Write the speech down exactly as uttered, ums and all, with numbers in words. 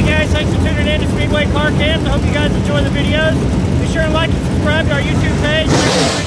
Hey guys, thanks for tuning in to Speedway Car Cams. I hope you guys enjoy the videos. Be sure to like and subscribe to our YouTube page.